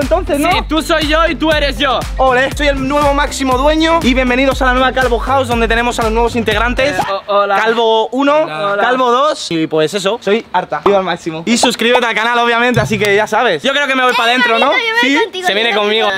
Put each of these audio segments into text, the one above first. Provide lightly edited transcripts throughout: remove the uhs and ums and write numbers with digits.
nuevo entonces, ¿no? Sí, tú soy yo y tú eres yo. Ole, soy el nuevo máximo dueño. Y bienvenidos a la nueva Calvo House, donde tenemos a los nuevos integrantes. Hola. Calvo 1, hola. Calvo 2. Y pues eso, soy harta. Viva al máximo. Y suscríbete al canal, obviamente, así que ya sabes. Yo creo que me voy para adentro, ¿no? Sí, se viene conmigo.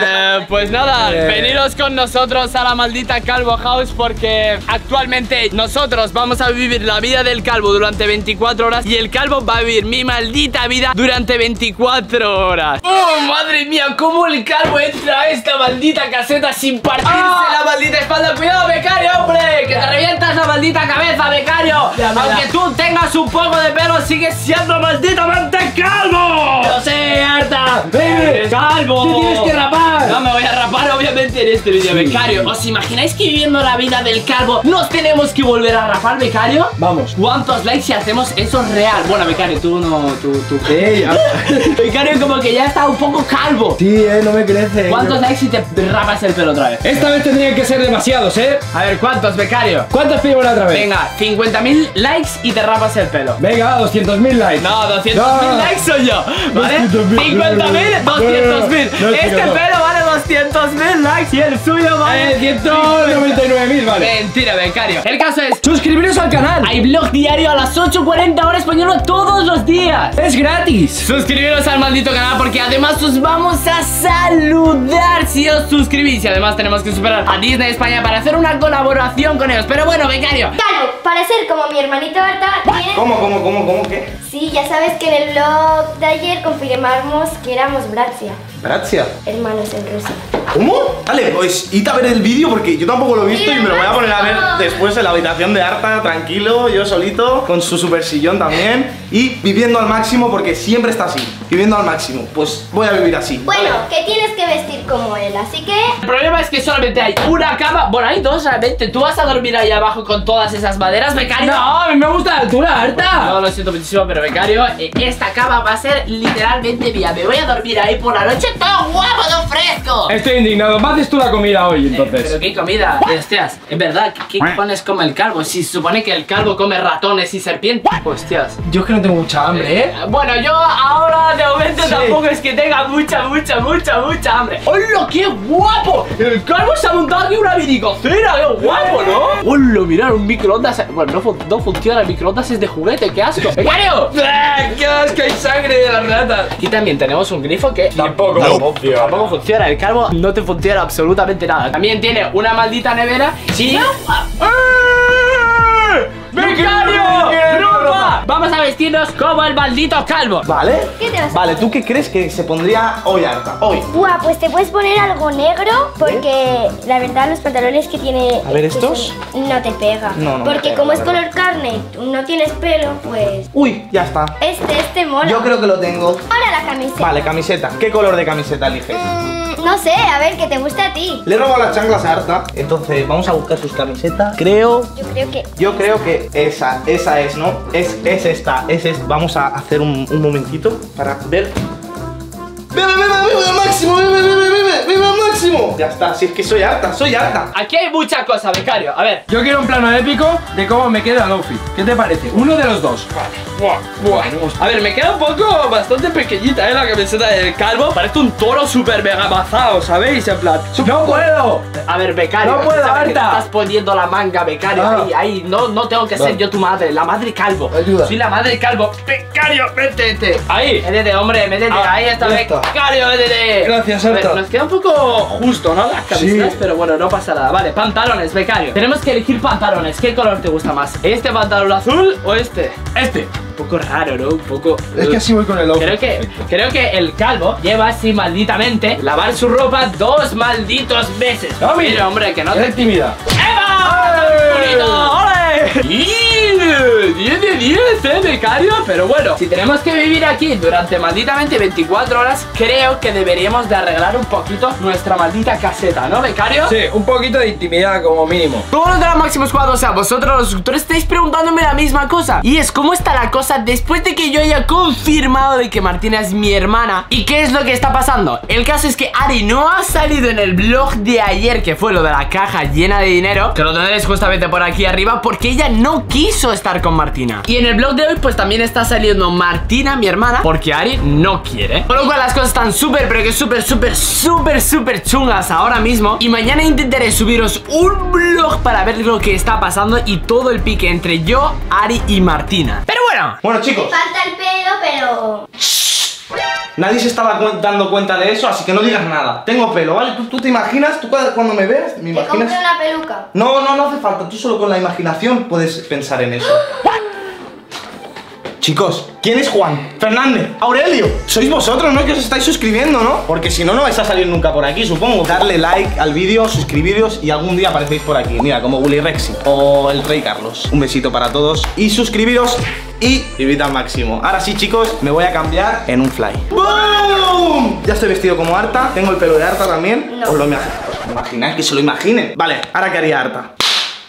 Pues nada, veniros con nosotros a la maldita Calvo House, porque actualmente nosotros vamos a vivir la vida del calvo durante 24 horas y el calvo va a vivir mi maldita vida durante 24 horas. ¡Oh, madre mía! ¿Cómo el calvo entra a esta maldita caseta sin partirse la maldita espalda? ¡Cuidado, becario, hombre! ¡Que te revientas la maldita cabeza, becario! Aunque tú tengas un poco de pelo, sigues siendo malditamente calvo. ¡Lo sé, harta! ¡Eres calvo! ¡Te tienes que rapar! No me voy a rapar, obviamente, en este vídeo, becario. ¿Os imagináis que viviendo la vida del calvo nos tenemos que volver a rapar, becario? Vamos. ¿Cuántos likes si hacemos eso real? Bueno, becario, tú no... Tú ¿qué? Becario como que ya está un poco calvo. Sí, no me crece. ¿Cuántos likes si te rapas el pelo otra vez? Esta vez tendrían que ser demasiados, ¿eh? A ver, ¿cuántos, becario? ¿Cuántos pedimos la otra vez? Venga, 50.000 likes y te rapas el pelo. Venga, 200.000 likes. No, 200.000 likes soy yo, ¿vale? 50.000, 200.000. Este pelo vale 200.000 likes y el suyo vale 199.000, vale. Mentira, becario. El caso es, suscribiros al canal. Hay vlog diario a las 8:40 horas española todos los días. Es gratis. Suscribiros al maldito canal porque además os vamos a saludar si os suscribís. Y además tenemos que superar a Disney España para hacer una colaboración con ellos. Pero bueno, becario, Calvo, para ser como mi hermanito Arta, ¿tienes? ¿Cómo, qué? Sí, ya sabes que en el vlog de ayer confirmamos que éramos Bratzia. ¿Bratzia? Hermanos en ruso. ¿Cómo? Vale, pues id a ver el vídeo porque yo tampoco lo he visto y me lo voy a poner a ver después en la habitación de Arta, tranquilo, yo solito, con su super sillón también. Y viviendo al máximo porque siempre está así, viviendo al máximo, pues voy a vivir así. Bueno, que tienes que vestir como él, así que... El problema es que solamente hay una cama, bueno, hay dos realmente. ¿Tú vas a dormir ahí abajo con todas esas maderas, becario? No, a mí me gusta la altura, Arta. No, lo siento muchísimo, pero becario, esta cama va a ser literalmente mía. Me voy a dormir ahí por la noche todo guapo, todo fresco. Estoy indignado, me haces tú la comida hoy, entonces. Pero qué comida, hostias, es verdad, ¿qué pones como el calvo? Si se supone que el calvo come ratones y serpientes. Hostias, yo es que no tengo mucha hambre, ¿eh? Bueno, yo ahora de momento tampoco es que tenga mucha hambre. ¡Hola, qué guapo! El calvo se ha montado aquí una minicocina, qué guapo, ¿no? ¡Hola, mirad, un microondas! Bueno, no funciona, el microondas es de juguete, qué asco. ¡Becario! ¡Qué asco! Hay sangre de las ratas. Aquí también tenemos un grifo que... Tampoco funciona, el calvo no te funciona absolutamente nada. También tiene una maldita nevera. ¡Sí! ¡Becario! ¡Ropa! Vamos a vestirnos como el maldito calvo. ¿Vale? ¿Qué te vas a poner? ¿Tú qué crees que se pondría hoy, Arta? Hoy. Buah, pues te puedes poner algo negro porque la verdad los pantalones que tiene... A ver, ¿estos? No te pega. No porque pega, como es color carne, no tienes pelo, pues... Uy, ya está. Este mola. Yo creo que lo tengo. Ahora la camiseta. Vale, camiseta. ¿Qué color de camiseta eliges? No sé, a ver, que te gusta a ti. Le he robado las chanclas a Arta. Entonces, vamos a buscar sus camisetas. Yo creo que esa es, ¿no? Es esta, Vamos a hacer un momentito para ver. ¡Viva al máximo! ¡Viva al máximo! Ya está, si es que soy harta, Aquí hay mucha cosa, becario, a ver. Yo quiero un plano épico de cómo me queda el outfit. ¿Qué te parece? Uno de los dos. Vale. A ver, me queda un poco bastante pequeñita, la camiseta del calvo. Parece un toro súper mega mazao, ¿sabéis? En plan... ¡No puedo! A ver, becario. ¡No puedo, Arta! Estás poniendo la manga, becario. Ahí, no tengo que ser yo tu madre. La madre calvo. Ayuda. Soy la madre calvo. Becario, métete. Ahí. Métete, hombre, métete. Ahí está, becario. Gracias, Arta. A ver, nos queda un poco justo, ¿no? Las camisetas, pero bueno, no pasa nada. Vale, pantalones, becario. Tenemos que elegir pantalones. ¿Qué color te gusta más? ¿Este pantalón azul o este? Este. Un poco raro, ¿no? Un poco... Es que así voy con el ojo. Creo que el calvo lleva así malditamente lavar su ropa 2 malditos meses. No, mira, hombre, que no te... intimida. ¡Eva! ¡Ole! 10 de 10, becario. Pero bueno, si tenemos que vivir aquí durante malditamente 24 horas, creo que deberíamos de arreglar un poquito nuestra maldita caseta, ¿no, becario? Sí, un poquito de intimidad como mínimo. Todos los de la Maximus Squad, o sea, vosotros los suscriptores estáis preguntándome la misma cosa. Y es, ¿cómo está la cosa después de que yo haya confirmado de que Martina es mi hermana? ¿Y qué es lo que está pasando? El caso es que Ari no ha salido en el vlog de ayer, que fue lo de la caja llena de dinero, que lo tendréis justamente por aquí arriba, porque ella no quiso estar con Martina. Y en el blog de hoy pues también está saliendo Martina, mi hermana, porque Ari no quiere. Por lo cual las cosas están súper, pero que súper chungas ahora mismo. Y mañana intentaré subiros un vlog para ver lo que está pasando y todo el pique entre yo, Ari y Martina. Pero bueno. Bueno, chicos, falta el pelo, pero... nadie se estaba dando cuenta de eso, así que no digas nada. Tengo pelo, ¿vale? ¿Tú te imaginas? ¿Tú cuando me ves? ¿Me imaginas? ¿Te compré una peluca? No, no, no hace falta. Tú solo con la imaginación puedes pensar en eso. Chicos, ¿quién es Juan? Fernández, Aurelio. Sois vosotros, ¿no? Que os estáis suscribiendo, ¿no? Porque si no, no vais a salir nunca por aquí, supongo. Darle like al vídeo, suscribiros y algún día aparecéis por aquí. Mira, como Willy Rexy o el Rey Carlos. Un besito para todos y suscribiros y invita al máximo. Ahora sí, chicos, me voy a cambiar en un fly. ¡Boom! Ya estoy vestido como Arta. Tengo el pelo de Arta también. No. Os lo imagináis, que se lo imaginen. Vale, ahora que haría Arta.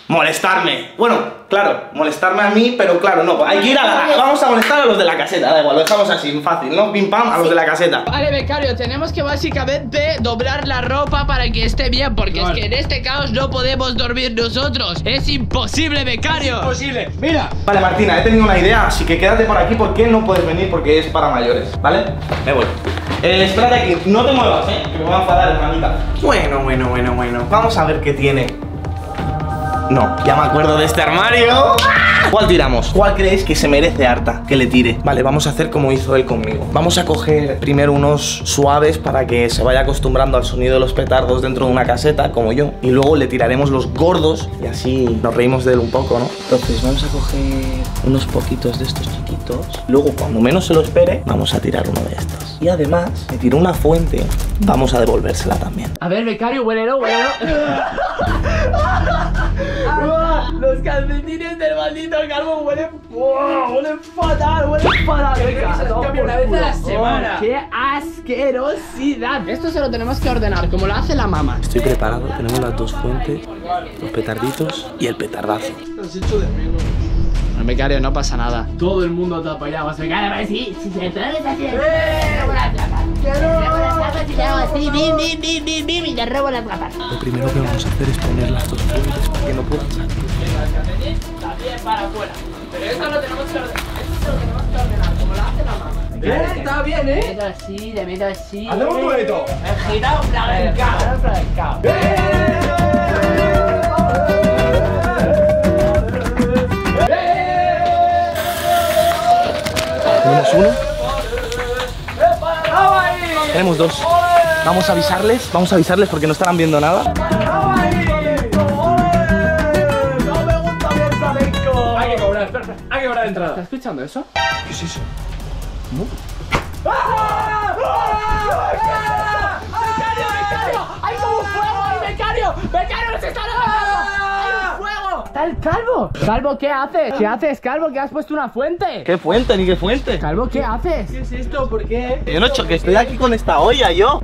Molestarme. Bueno, claro, molestarme a mí, pero claro, no, hay que ir a la... vamos a molestar a los de la caseta, da igual, lo dejamos así, fácil, ¿no? Pim pam, a los de la caseta. Vale, becario, tenemos que básicamente doblar la ropa para que esté bien, porque vale, es que en este caos no podemos dormir nosotros. Es imposible, becario. Es imposible, mira. Vale, Martina, he tenido una idea, así que quédate por aquí porque no puedes venir porque es para mayores, ¿vale? Me voy. Espérate aquí, no te muevas, que me voy a enfadar, hermanita. Bueno, vamos a ver qué tiene. No, ya me acuerdo de este armario. ¿Cuál tiramos? ¿Cuál creéis que se merece Arta que le tire? Vale, vamos a hacer como hizo él conmigo. Vamos a coger primero unos suaves para que se vaya acostumbrando al sonido de los petardos dentro de una caseta, como yo. Y luego le tiraremos los gordos y así nos reímos de él un poco, ¿no? Entonces vamos a coger unos poquitos de estos chiquitos. Luego, cuando menos se lo espere, vamos a tirar uno de estos. Y además, me tiró una fuente. Vamos a devolvérsela también. A ver, becario, huélelo, huélelo. Los calcetines del maldito Calvo huelen, wow, huelen fatal, huelen fatal. Una vez a la semana. Oh, ¡qué asquerosidad! Esto se lo tenemos que ordenar, como lo hace la mamá. Estoy preparado, tenemos las dos fuentes, los petarditos y el petardazo. Los hecho de menos. No, becario, no pasa nada. Todo el mundo te apoyamos, becario, sí, si se traes así. Lo primero que vamos a hacer es poner las dos fuentes para que no puedan salir. Pero esto lo tenemos que ordenar, como lo hace la mamá. Está bien, ¿eh? Le meto así, le meto así. ¡Hacemos un dueto! ¡Me he girado planeado! Tenemos uno. Tenemos dos. Vamos a avisarles porque no estarán viendo nada. Hay que cobrar, espera, hay que cobrar entrada. ¿Estás escuchando eso? ¿Qué es eso? ¿Cómo? ¡Becario, becario! ¡Hay como un fuego ahí, becario! ¡Becario, nos están ahogando! ¡Hay un fuego! ¡Está el Calvo! Calvo, ¿qué haces? ¿Qué haces, Calvo? ¿Que has puesto una fuente? ¿Qué fuente? Ni qué fuente. Calvo, ¿qué haces? ¿Qué es esto? ¿Por qué? Yo no he hecho, que estoy aquí con esta olla, yo.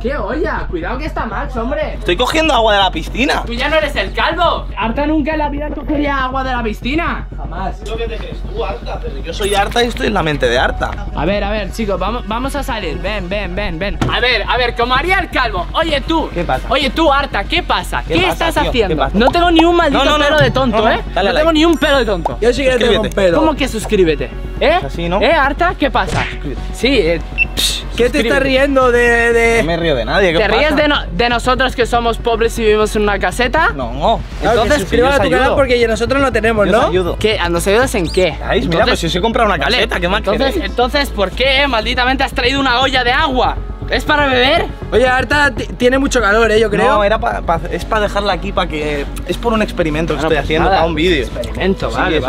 ¿Qué olla? Cuidado que está Max, hombre. Estoy cogiendo agua de la piscina. Tú ya no eres el Calvo. Arta nunca en la vida cogería agua de la piscina. Jamás. Lo que te crees tú, Arta, pero yo soy Arta y estoy en la mente de Arta. A ver, chicos, vamos a salir. Ven. A ver, como haría el Calvo. Oye, tú. ¿Qué pasa? Oye, tú, Arta, ¿qué pasa? ¿Qué estás haciendo? No tengo ni un maldito pelo de tonto, ¿eh? No tengo ni un pelo de tonto. Yo sí que tengo un pelo. ¿Cómo que suscríbete? ¿Eh? Así, ¿no? ¿Eh, Arta? ¿Qué pasa? Sí, ¿qué te estás riendo de...? No me río de nadie, ¿qué pasa? ¿Te ríes de nosotros que somos pobres y vivimos en una caseta? No. Entonces suscríbete a tu canal porque nosotros no tenemos, ¿no? ¿Qué? ¿Nos ayudas en qué? Mira, pues si os he comprado una caseta, ¿qué más queréis? Entonces, ¿por qué, malditamente, has traído una olla de agua? ¿Es para beber? Oye, Arta tiene mucho calor, yo creo. No, era es para dejarla aquí, para que... Es por un experimento que estoy haciendo para un vídeo. Experimento, vale.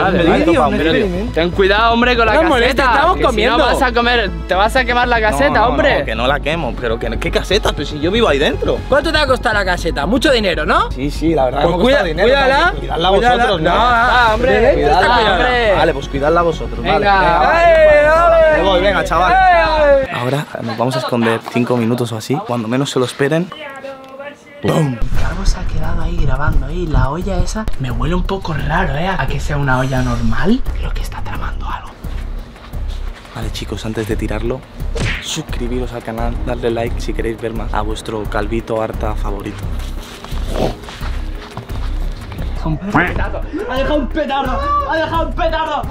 Ten cuidado, hombre, con la caseta. Estamos comiendo. Si no vas a comer, te vas a quemar la caseta, hombre. No, que no la quemo, pero que... ¿Qué caseta? Pues si yo vivo ahí dentro. ¿Cuánto te va a costar la caseta? Mucho dinero, ¿no? Sí, la verdad. Pues cuídala. Cuidadla vosotros, ¿no? Ah, hombre. Vale, pues cuidadla vosotros, vale. Venga, chaval. Ahora nos vamos a esconder 5 minutos o así, cuando menos se lo esperen. ¡Bum! Calvo se ha quedado ahí grabando, y la olla esa me huele un poco raro, ¿eh? A que sea una olla normal. Creo que está tramando algo. Vale, chicos, antes de tirarlo, suscribiros al canal, darle like si queréis ver más a vuestro calvito Arta favorito. dejado un petardo. ¡Ha dejado un petardo! ¡Ha dejado un petardo!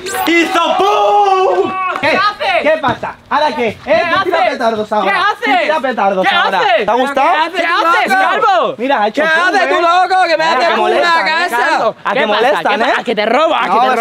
¡Dios! ¡Hizo pum! ¿Qué hace? ¿Qué pasa? ¿Ahora qué? ¿Qué tira petardos ahora? ¿Qué haces? Tira petardos ahora. ¿Te ha gustado? ¿Qué haces, Calvo? Mira, ha hecho ¿qué haces tú, loco? Que me haces una casa. ¿A que molestan, eh? A que te robo, a que te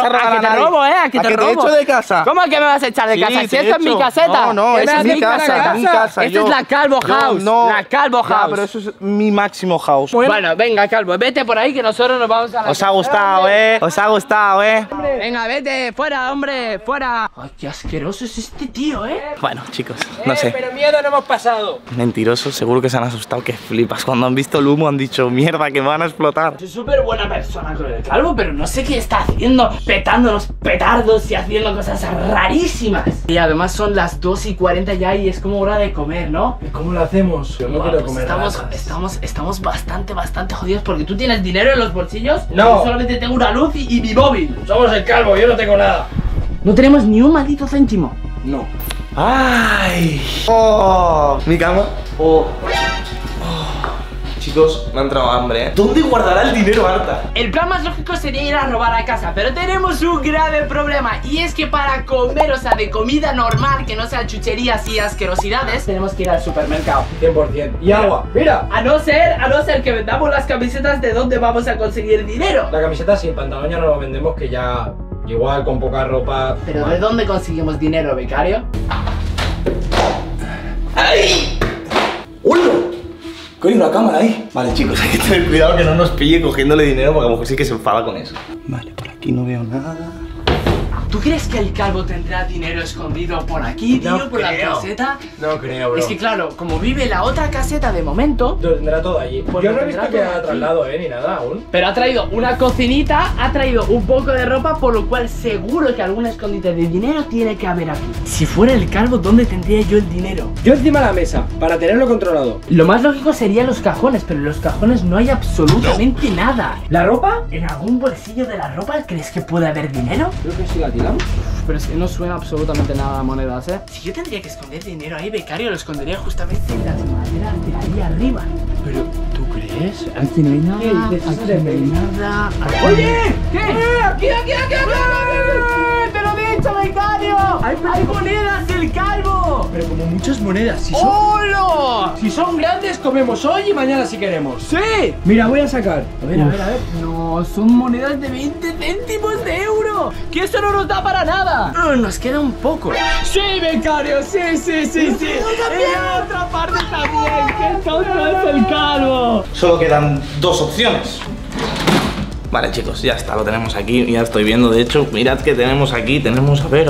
robo. A que te echo de casa. ¿Cómo es que me vas a echar de casa? Si esto es mi caseta. No, no, esa es mi casa, mi casa. Esta es la Calvo House. La Calvo House. Pero eso es mi máximo house. Bueno, venga, Calvo, vete por ahí que nosotros nos vamos a la. Os ha gustado, eh. Os ha gustado, eh. Venga, vete, fuera, hombre, fuera. Ay, qué asqueroso es este tío, eh. Bueno, chicos, no sé. Pero miedo no hemos pasado. Mentirosos, seguro que se han asustado que flipas. Cuando han visto el humo han dicho, mierda, que me van a explotar. Soy súper buena persona con el Calvo, pero no sé qué está haciendo, petando los petardos y haciendo cosas rarísimas. Y además son las 2:40 ya y es como hora de comer, ¿no? ¿Cómo lo hacemos? Yo no quiero comer. Estamos bastante jodidos porque tú tienes dinero en los bolsillos. No. Yo solamente tengo una luz y mi móvil. Somos el Calvo, yo no tengo nada. No tenemos ni un maldito céntimo. No. ¡Ay! ¡Oh! ¿Mi cama? ¡Oh! Chicos, me ha entrado hambre, ¿eh? ¿Dónde guardará el dinero Marta? El plan más lógico sería ir a robar a casa, pero tenemos un grave problema. Y es que para comer, o sea, de comida normal, que no sean chucherías y asquerosidades, tenemos que ir al supermercado. 100%. Y agua, mira. A no ser que vendamos las camisetas, ¿de dónde vamos a conseguir dinero? La camiseta sin pantalón ya no lo vendemos, que ya... Igual, con poca ropa... ¿Pero de dónde conseguimos dinero, becario? ¡Ay! ¡Uno! Que hay una cámara ahí. Vale, chicos, hay que tener cuidado que no nos pille cogiéndole dinero porque a lo mejor sí que se enfada con eso. Vale, por aquí no veo nada. ¿Tú crees que el Calvo tendrá dinero escondido por aquí, tío? No, por creo. La caseta. No creo, bro. Es que claro, como vive la otra caseta de momento, lo tendrá todo allí. Pues yo no he visto que haya trasladado, ni nada aún. Pero ha traído una cocinita, ha traído un poco de ropa, por lo cual seguro que algún escondite de dinero tiene que haber aquí. Si fuera el Calvo, ¿dónde tendría yo el dinero? Yo encima de la mesa, para tenerlo controlado. Lo más lógico serían los cajones, pero en los cajones no hay absolutamente nada. ¿La ropa? ¿En algún bolsillo de la ropa crees que puede haber dinero? Creo que sí la tiene. Pero es que no suena absolutamente nada a monedas, ¿eh? Si yo tendría que esconder dinero ahí, becario, lo escondería justamente en las maderas de ahí arriba. Pero, ¿tú crees? Aquí no hay nada, aquí no hay nada... ¡Oye! ¿Qué? ¡Aquí! ¡Te lo he dicho, becario! ¡Hay monedas del Calvo! Pero como muchas monedas, si son... ¡Hola! Si son grandes, comemos hoy y mañana si queremos. ¡Sí! Mira, voy a sacar. A ver. No, son monedas de 20 céntimos de euro. Que eso no nos da para nada. Nos queda un poco. ¡Sí, becario! ¡Sí! ¡En otra parte también! ¡Qué tonto es el Calvo! Solo quedan dos opciones. Vale, chicos, ya está, lo tenemos aquí. Ya estoy viendo, de hecho, mirad que tenemos aquí. Tenemos, a ver,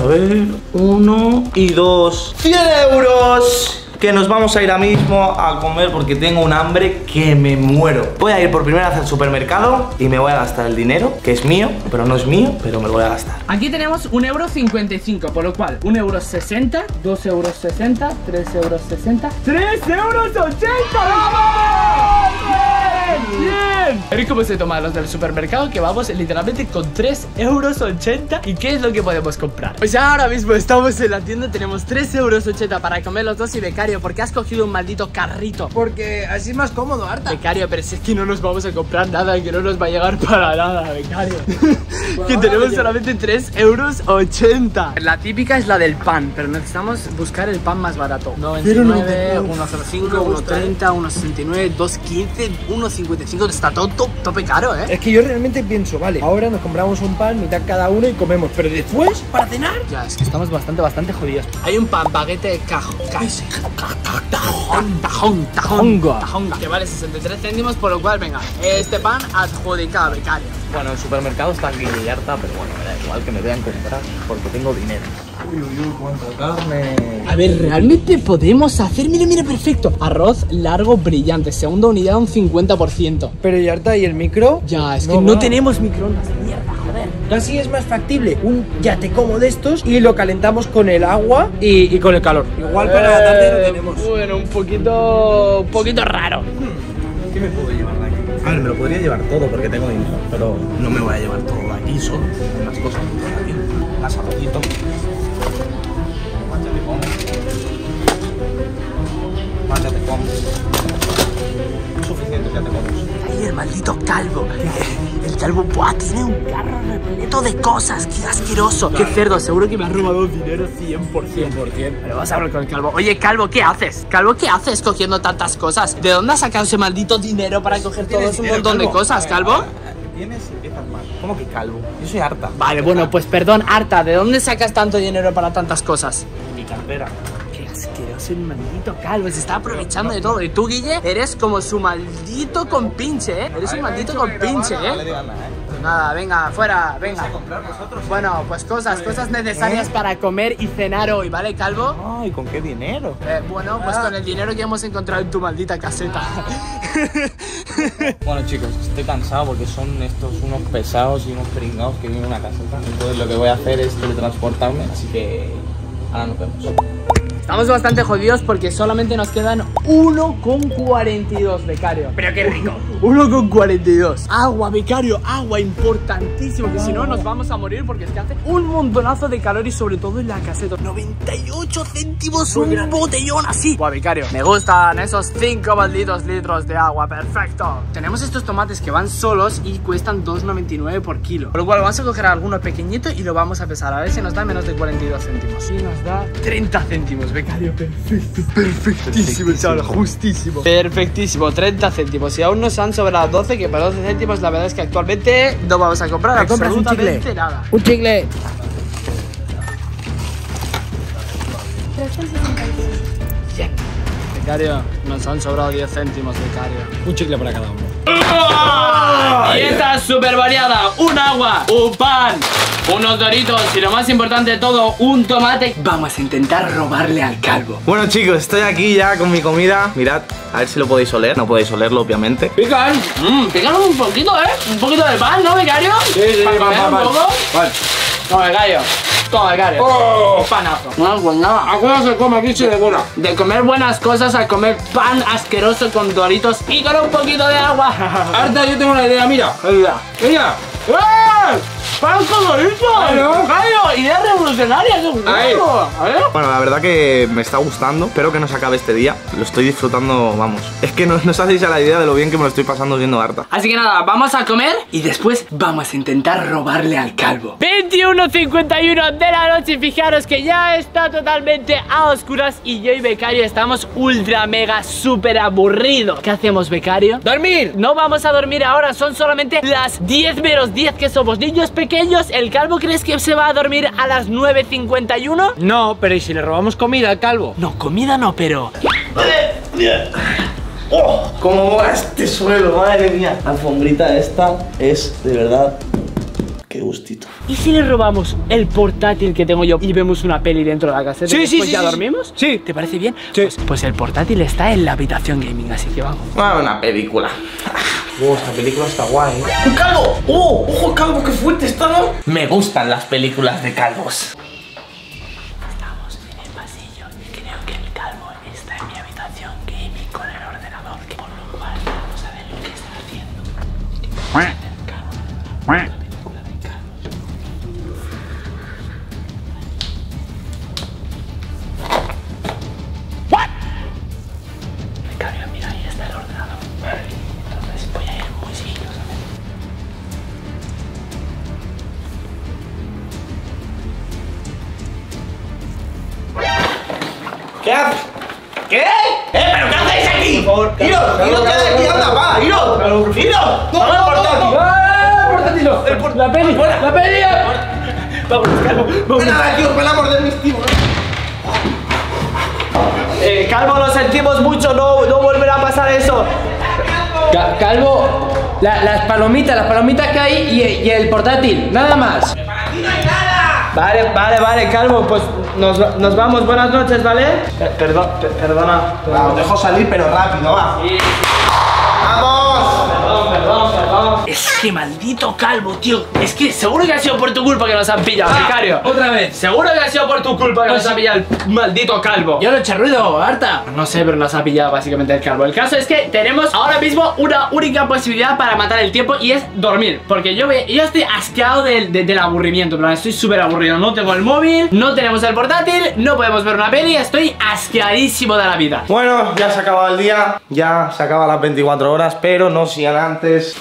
1 y 2. ¡100 euros! Que nos vamos a ir ahora mismo a comer porque tengo un hambre que me muero. Voy a ir por primera vez al supermercado y me voy a gastar el dinero, que es mío, pero no es mío, pero me lo voy a gastar. Aquí tenemos 1,55 €, por lo cual 1,60 €, 2,60 €, 3,60 €, 3,80 €. ¡Bien! Veréis cómo se toman los del supermercado, que vamos literalmente con 3,80 €. ¿Y qué es lo que podemos comprar? Pues ahora mismo estamos en la tienda, tenemos 3,80 € para comer los dos. Y becario, ¿por qué has cogido un maldito carrito? Porque así es más cómodo, Arta. Becario, pero si es que no nos vamos a comprar nada, que no nos va a llegar para nada, becario. Bueno, que tenemos solamente 3,80 €. La típica es la del pan, pero necesitamos buscar el pan más barato. 99, 1,05, 1,30, 1,69, 2,15, 1,55, está todo tope caro, ¿eh? Es que yo realmente pienso, vale, ahora nos compramos un pan, mitad cada uno y comemos, pero después, para cenar... Ya, es que estamos bastante jodidos. Hay un pan, baguete de tajonga, que vale 63 céntimos, por lo cual, venga, este pan adjudicado, becario. Bueno, el supermercado está aquí en Yarta, pero bueno, me da igual que me vean comprar, porque tengo dinero. Uy, cuánta carne. A ver, realmente podemos hacer, mira, perfecto. Arroz largo brillante, segunda unidad un 50%. Pero Yarta, ¿y el micro? Ya, es que no tenemos microondas, mierda, joder. Casi es más factible un yate como de estos y lo calentamos con el agua y con el calor. Igual para la tarde no tenemos. Bueno, un poquito raro. ¿Qué me puedo llevar de aquí? A ver, me lo podría llevar todo porque tengo dinero, pero no me voy a llevar todo de aquí, solo las cosas que están aquí. Las arrojitos. Más ya te comes. Es suficiente, ya te comes. ¡Ay, el maldito calvo! El calvo, ¡buah! Tiene un carro repleto de cosas. ¡Qué asqueroso! Claro. ¡Qué cerdo! Seguro que me has robado dinero 100%. 100%. Pero vas a hablar con el calvo. Oye, calvo, ¿qué haces? Calvo, ¿qué haces cogiendo tantas cosas? ¿De dónde has sacado ese maldito dinero para coger todo un montón de cosas, calvo? Tienes y empiezas mal. ¿Cómo que calvo? Yo soy harta. Vale, bueno, pues perdón, harta. ¿De dónde sacas tanto dinero para tantas cosas? Mi cartera. Qué asqueroso el maldito calvo. Se está aprovechando de todo. Y tú, Guille, eres como su maldito compinche, ¿eh? Eres un maldito compinche, ¿eh? No le digas nada, ¿eh? Pues nada, venga, fuera, venga. Bueno, pues cosas necesarias para comer y cenar hoy, ¿vale, calvo? No, ¿y con qué dinero? Bueno, pues con el dinero que hemos encontrado en tu maldita caseta. Bueno, chicos, estoy cansado porque son estos unos pesados y unos pringados que vienen a una caseta. Entonces lo que voy a hacer es teletransportarme, así que ahora nos vemos. Estamos bastante jodidos porque solamente nos quedan 1,42, becario. Pero qué rico. 1,42. Agua, becario, agua, importantísimo. Que si no nos vamos a morir porque es que hace un montonazo de calor y sobre todo en la caseta. 98 céntimos un botellón así. Buah, becario, me gustan esos 5 malditos litros de agua, perfecto. Tenemos estos tomates que van solos y cuestan 2,99 por kilo. Por lo cual vamos a coger alguno pequeñito y lo vamos a pesar. A ver si nos da menos de 42 céntimos. Y nos da 30 céntimos. Becario, perfecto, perfectísimo, chaval, justísimo. Perfectísimo, 30 céntimos. Y aún nos han sobrado 12, que para 12 céntimos la verdad es que actualmente no vamos a comprar absolutamente nada. Un chicle. Becario, nos han sobrado 10 céntimos, becario. Un chicle para cada uno. Dieta súper variada, un agua, un pan, unos doritos y lo más importante de todo, un tomate. Vamos a intentar robarle al calvo. Bueno, chicos, estoy aquí ya con mi comida. Mirad, a ver si lo podéis oler. No podéis olerlo, obviamente. Pican, pican un poquito, ¿eh? Un poquito de pan, ¿no, becario? Sí, sí, para comer un poco. Vale. Toma, becario. Toma, becario. ¡Oh! Panazo. No es buen nada. ¿A cuándo se come aquí se devora? De comer buenas cosas a comer pan asqueroso con doritos y con un poquito de agua. Ahorita yo tengo una idea, mira. Mira. Mira. ¡Eh! ¡Pan con doritos! ¡Becario! ¡Idea revolucionaria! ¡Qué bueno! Bueno, la verdad que me está gustando. Espero que no se acabe este día. Lo estoy disfrutando, vamos. Es que no os hacéis a la idea de lo bien que me lo estoy pasando siendo harta. Así que nada, vamos a comer y después vamos a intentar robarle al calvo. 21:51 de la noche. Fijaros que ya está totalmente a oscuras y yo y becario estamos ultra mega súper aburridos. ¿Qué hacemos, becario? ¡Dormir! No vamos a dormir ahora. Son solamente las 10 menos 10, que somos niños pequeños. ¿El calvo crees que se va a dormir a las 9:51? No, pero ¿y si le robamos comida al calvo? No, comida no, pero... ¡Oh! ¿Cómo va este suelo? Madre mía. La alfombrita esta es de verdad... Qué gustito. ¿Y si le robamos el portátil que tengo yo y vemos una peli dentro de la caseta? Sí, sí, sí. ¿Ya dormimos? Sí. ¿Te parece bien? Sí. Pues el portátil está en la habitación gaming, así que vamos. Ah, una película. Wow, esta película está guay, ¿eh? ¡Un calvo! ¡Oh! ¡Ojo, calvo! ¡Qué fuerte está, ¿no? Me gustan las películas de calvos. Estamos en el pasillo y creo que el calvo está en mi habitación gaming con el ordenador, por lo cual vamos a ver lo que está haciendo. ¿Qué? ¿Pero qué hacéis aquí? Por favor, Iro, queda aquí, anda, va, Iro. Vamos al portátil. Portátil. La peli, la peli. Vamos, calvo. Espera, tío, pelamos de mis tíos. Calvo, lo sentimos mucho, no volverá a pasar eso. Calvo, las palomitas que hay y el portátil, nada más. Para ti no hay nada. Vale, calvo, pues. Nos vamos, buenas noches, ¿vale? Perdona. Os dejo salir, pero rápido, va. Sí. ¡Vamos! Perdón. Es que maldito Calvo, tío. Es que seguro que ha sido por tu culpa que nos han pillado, Vicario. Otra vez. Seguro que ha sido por tu culpa que nos ha pillado el maldito Calvo. Yo no he hecho ruido, Arta. No sé, pero nos ha pillado básicamente el Calvo. El caso es que tenemos ahora mismo una única posibilidad para matar el tiempo y es dormir. Porque yo estoy asqueado del aburrimiento. Pero estoy súper aburrido. No tengo el móvil, no tenemos el portátil, no podemos ver una peli. Estoy asqueadísimo de la vida. Bueno, ya se acaba el día. Ya se acaban las 24 horas, pero no sigan antes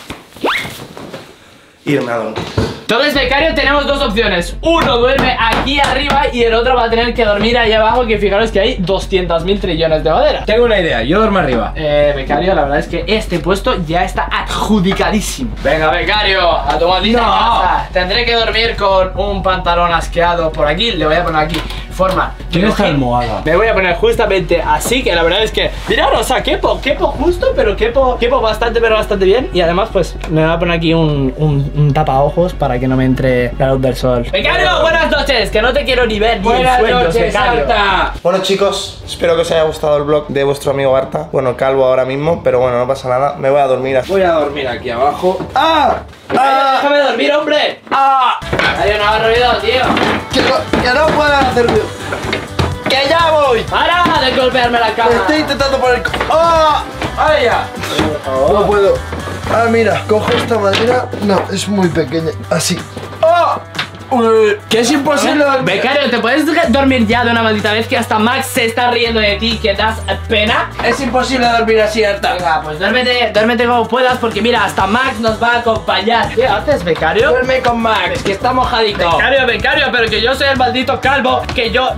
irme a dormir. Entonces, Becario, tenemos dos opciones. Uno duerme aquí arriba y el otro va a tener que dormir ahí abajo, que fijaros que hay 200.000 trillones de madera. Tengo una idea, yo duermo arriba. Becario, la verdad es que este puesto ya está adjudicadísimo. Venga, Becario, a tu maldita casa. Tendré que dormir con un pantalón asqueado por aquí. Le voy a poner aquí forma. ¿Tienes almohada? Me voy a poner justamente así, que la verdad es que mirad, o sea, quepo justo, pero quepo bastante, pero bastante bien. Y además, pues, me voy a poner aquí un tapaojos para que no me entre la luz del sol. Becario, buenas noches, que no te quiero ni ver ni buenas en sueños, noches, Arta. Bueno, chicos, espero que os haya gustado el vlog de vuestro amigo Arta. Bueno, el Calvo ahora mismo, pero bueno, no pasa nada. Me voy a dormir aquí. Voy a dormir aquí abajo. ¡Ah! ¡Ah! ¡Déjame dormir, hombre! ¡Ah! Mario, no hagas ruido, tío. Que no puedo hacer ruido. ¡Que ya voy! ¡Para de golpearme la cama! Estoy intentando poner... ¡Oh! ¡Ay, ya! No puedo. Ah, mira, cojo esta madera. No, es muy pequeña. Así. ¡Oh! Que es imposible. Becario, ¿te puedes dormir ya de una maldita vez? Que hasta Max se está riendo de ti, que das pena. Es imposible dormir así, Arta. Venga, pues duérmete como puedas, porque mira, hasta Max nos va a acompañar. ¿Qué haces, Becario? Duerme con Max, es que está mojadito. Becario, pero que yo soy el maldito Calvo. Que yo...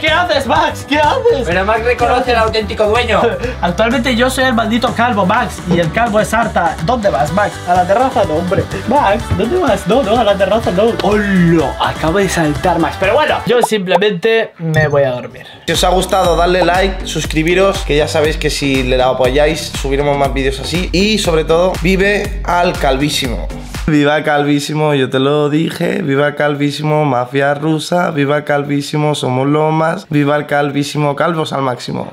¿Qué haces, Max? ¿Qué haces? Pero Max reconoce al auténtico dueño. Actualmente yo soy el maldito Calvo, Max. Y el Calvo es Arta. ¿Dónde vas, Max? A la terraza, no, hombre. Max, ¿dónde vas? No, a la terraza, no. ¡Hola! Acabo de saltar, Max. Pero bueno, yo simplemente me voy a dormir. Si os ha gustado, dadle like, suscribiros, que ya sabéis que si le apoyáis subiremos más vídeos así. Y sobre todo, vive al calvísimo. Viva calvísimo, yo te lo dije. Viva calvísimo, mafia rusa. Viva calvísimo, somos lo más. Viva el calvísimo, calvos al máximo.